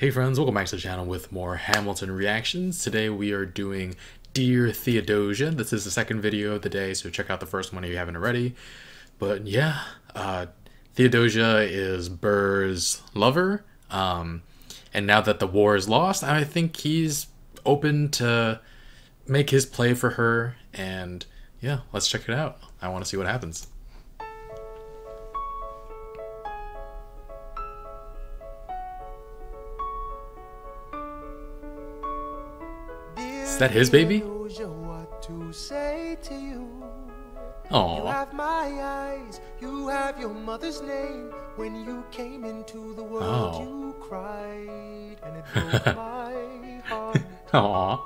Hey friends, welcome back to the channel with more Hamilton reactions. Today we are doing Dear Theodosia. This is the second video of the day, so check out the first one if you haven't already. But yeah, Theodosia is Burr's lover, and now that the war is lost, I think he's open to make his play for her, and yeah, let's check it out. I want to see what happens. Is that his baby? Oh, have my eyes, you have your mother's name. When you came into the world, you cried and it broke my heart. Aww.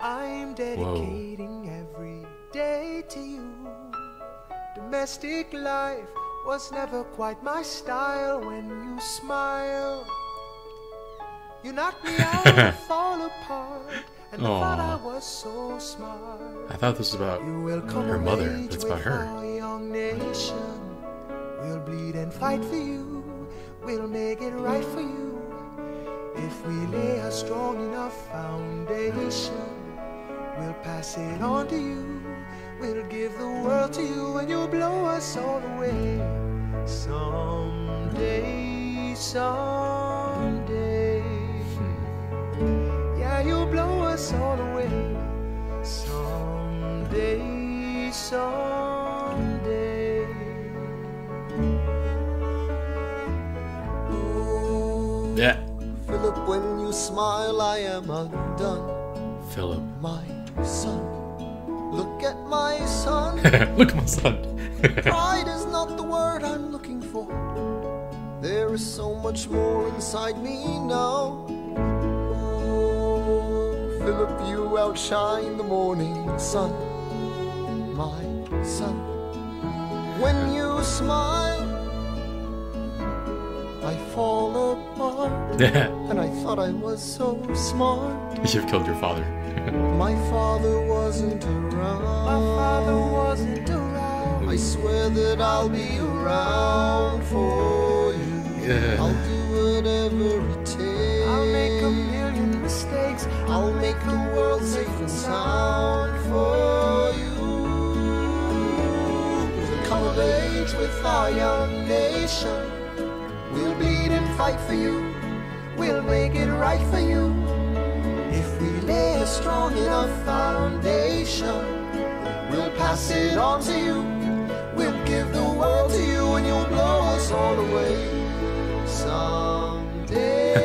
I'm dedicating every day to you. Domestic life was never quite my style. When you smile, you knocked me out and fall apart, and I thought I was so smart. I thought this was about her mother. It's about her. Young nation, we'll bleed and fight for you. We'll make it right for you. If we lay a strong enough foundation, we'll pass it on to you. We'll give the world to you, and you'll blow us all away. Someday, someday. You'll blow us all away. Someday, someday. Ooh, yeah. Philip, when you smile, I am undone. Philip, my son. Look at my son. Look at my son. Pride is not the word I'm looking for. There is so much more inside me now. Philip, you outshine the morning sun, my son. When you smile, I fall apart. And I thought I was so smart. You should have killed your father. My father wasn't around. My father wasn't around. I swear that I'll be around for you. Yeah. I'll do whatever it takes. I'll make a million mistakes. I'll make the world safe and sound for you. Come of age with our young nation. We'll beat and fight for you. We'll make it right for you. If we lay a strong enough foundation, we'll pass it on to you. We'll give the world to you, and you'll blow us all away. Someday.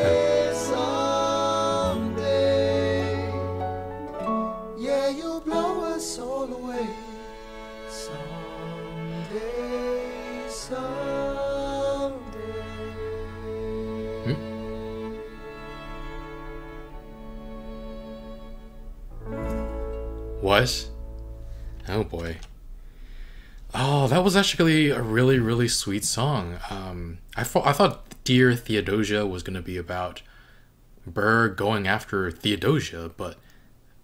All away. Someday, someday. What? Oh boy. Oh, that was actually a really, really sweet song. I thought Dear Theodosia was going to be about Burr going after Theodosia, but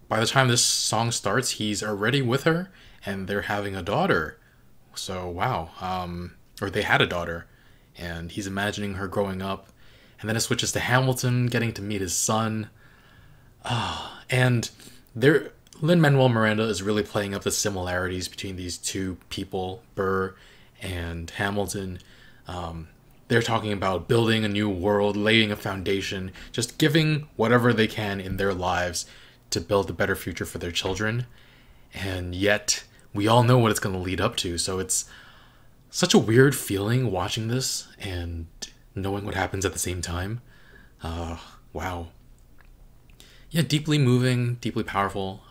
by the time this song starts, he's already with her, and they're having a daughter. So, wow. Or they had a daughter, and he's imagining her growing up. And then it switches to Hamilton getting to meet his son. And Lin-Manuel Miranda is really playing up the similarities between these two people, Burr and Hamilton. They're talking about building a new world, laying a foundation, just giving whatever they can in their lives to build a better future for their children. And yet we all know what it's going to lead up to, so it's such a weird feeling watching this and knowing what happens at the same time. Wow. Yeah, deeply moving, deeply powerful.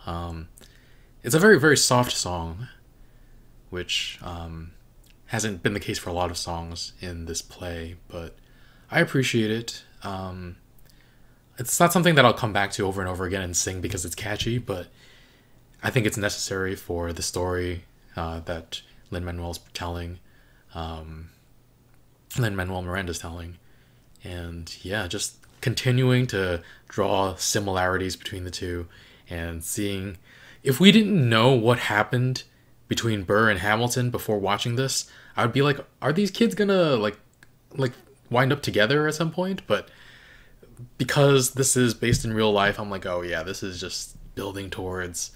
It's a very, very soft song, which hasn't been the case for a lot of songs in this play, but I appreciate it. It's not something that I'll come back to over and over again and sing because it's catchy, but I think it's necessary for the story that Lin-Manuel's telling, Lin-Manuel Miranda's telling. And yeah, just continuing to draw similarities between the two and seeing, if we didn't know what happened between Burr and Hamilton before watching this, I would be like, are these kids gonna like wind up together at some point, but because this is based in real life, I'm like, oh yeah, this is just building towards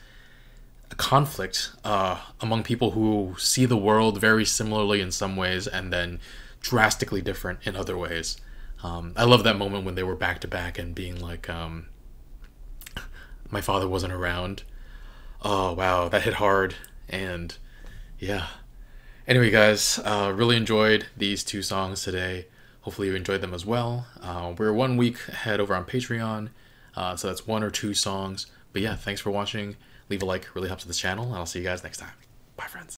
a conflict among people who see the world very similarly in some ways and then drastically different in other ways. I love that moment when they were back to back and being like, my father wasn't around. Oh wow, that hit hard. And yeah, anyway guys, really enjoyed these two songs today. Hopefully you enjoyed them as well. We're 1 week ahead over on Patreon, so that's 1 or 2 songs. But yeah, thanks for watching. Leave a like, really helps the channel, and I'll see you guys next time. Bye friends.